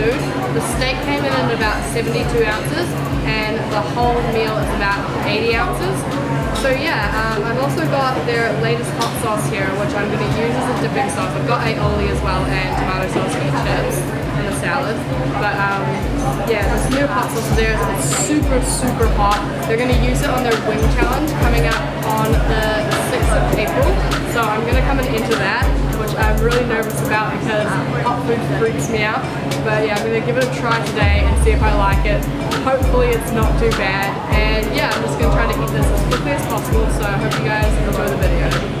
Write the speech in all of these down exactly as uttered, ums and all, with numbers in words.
food. The steak came in at about seventy-two ounces and the whole meal is about eighty ounces. So yeah, um, I've also got their latest hot sauce here, which I'm going to use as a dipping sauce. I've got aioli as well and tomato sauce for the chips and the salad. But um, yeah, this new hot sauce there is super, super hot. They're going to use it on their wing challenge coming up on the sixth of April. So I'm going to come and enter that, which I'm really nervous about because hot food freaks me out. But yeah, I'm going to give it a try today and see if I like it. Hopefully it's not too bad. And yeah, I'm just going to try to eat this as quickly as possible. So I hope you guys enjoy the video.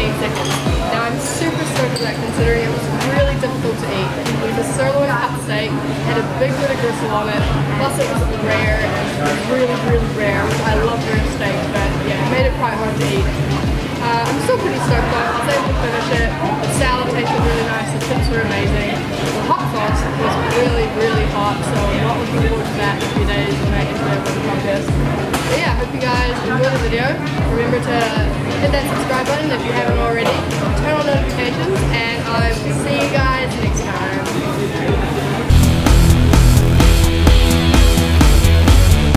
fifteen seconds. Now I'm super stoked with that considering it was really difficult to eat. It was a sirloin cut steak, had a big bit of gristle on it, plus it was rare, and it was really, really rare. I love rare steak, but yeah, it made it quite hard to eat. Uh, I'm still pretty stoked though, I was able to finish it. The salad tasted really nice, the chips were amazing. The hot sauce was really, really hot, so I'm not looking forward to that in a few days when I enter the contest. But yeah, I hope you guys enjoyed the video. Remember to hit that subscribe button if you haven't already, turn on notifications, and I will see you guys next time.